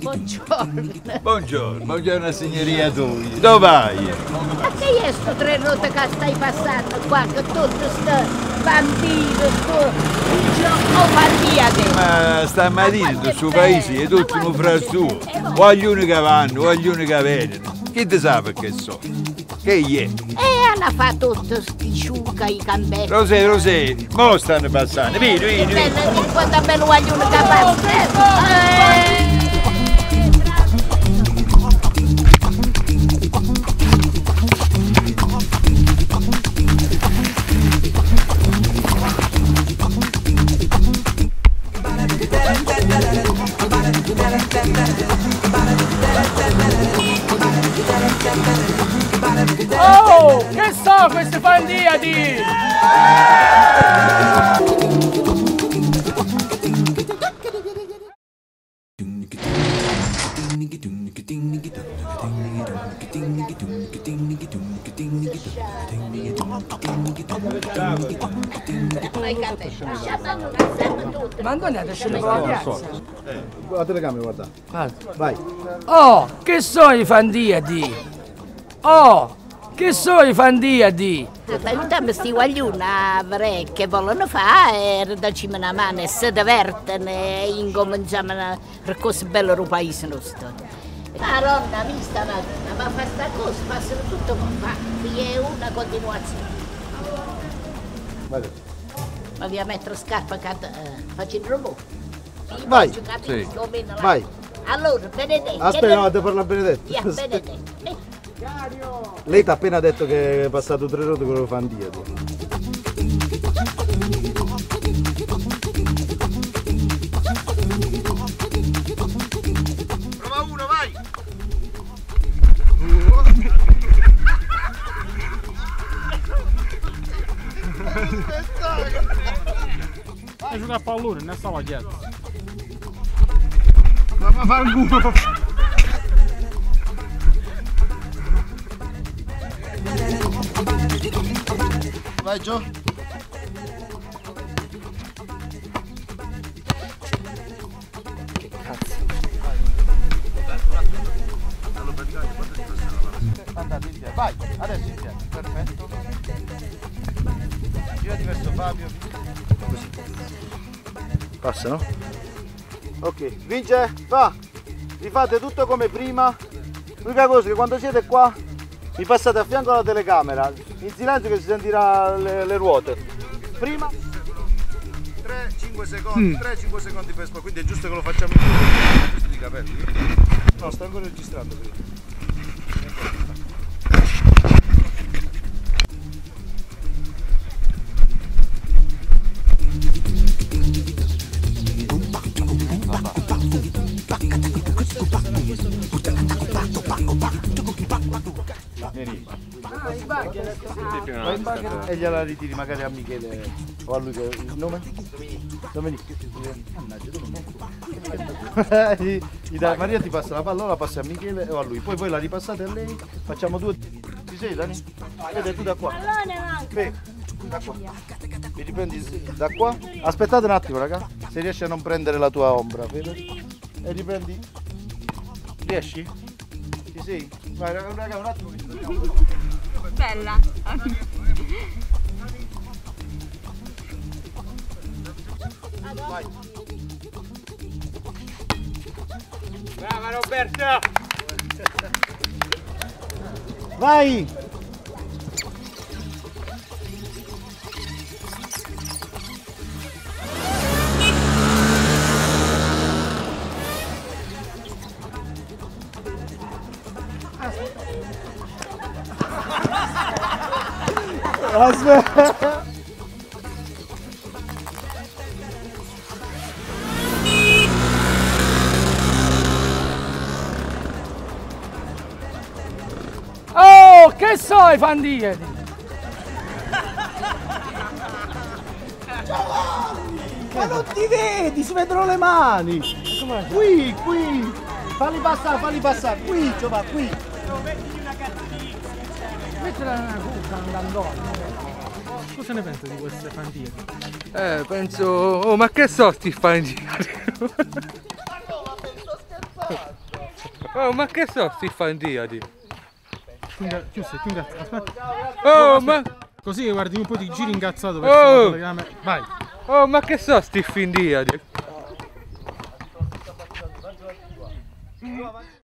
Buongiorno. Buongiorno signoria Togli. Dove vai? Perché sto tre rotte che stai passando qua? Che tutto sto bambino, sto OFANTIADI. Ma stamattina in questo paese è tutto uno fra suo. Vogliono che vanno, vogliono che vedono. Chi ti sa perché so? Che è? Hanno fatto tutto sciuca i cambetti. Rosè, mo stanno passando, vieni. Quanto bello vogliono che passano. Oh, che so queste fandiadi! Ma andate a scendere con la piazza? La telecamera, guarda. Vai. Oh, che sono i fandiadi? Oh! Che sono i fandiadi? Aiutiamo sti guaglioni che vogliono fare e dacciamo una mano e si divertono e incominciamo per cose belle del paese nostro. La nonna mi stamattina, ma fa sta cosa, passano tutto con fa, qui è una continuazione. Vale. Ma via mettere scarpa facendo un po'. Vai, sì. Vai. Allora, Benedetto. Aspetta, vado a parlare Benedetto. Yeah, Benedetto. Lei ti ha appena detto che è passato tre rotte con l'OFANTIADI. Prova uno, vai! Vai a giocare a pallone, non è solo dietro. Ma fare un culo! Vai Gio! Che cazzo! Andate indietro, vai! Adesso indietro, perfetto! Girati verso Fabio! Così! Passa, no? Ok, vince, va! Rifate tutto come prima! L'unica cosa che quando siete qua mi passate a fianco alla telecamera, in silenzio che si sentirà le ruote. Prima 3-5 secondi, 3-5 secondi per sport, quindi è giusto che lo facciamo in giro, giusto di capelli. No, sto ancora registrando prima. E gliela ritiri magari a Michele o a lui che il nome? Domenico. Maria ti passa la pallona, la passa a Michele o a lui, poi voi la ripassate a lei, facciamo due. Ci sei Dani? Vedi tu da qua. Beh, da qua. Mi riprendi da qua? Aspettate un attimo raga, se riesci a non prendere la tua ombra, vedi? E riprendi. Riesci? Ci sei? Vai raga un attimo che ci dobbiamo. Bella! Vai. Brava Roberta! Vai! Aspetta! Oh, che so i fandiadi? Ma non ti vedi, si vedono le mani! Qui! Falli passare, qui Giovanni, qui! Questa era una cucca andando. Cosa ne pensi di queste fantiadi? Penso... Oh, ma che sono sti fantiadi? Ma no, ma penso scherzando! Oh, ma che sono sti fantiadi? Chiusa, aspetta! Oh, ma... Così guardi un po' di giro ingazzato verso la telecamera. Vai! Oh, ma che sono sti fantiadi?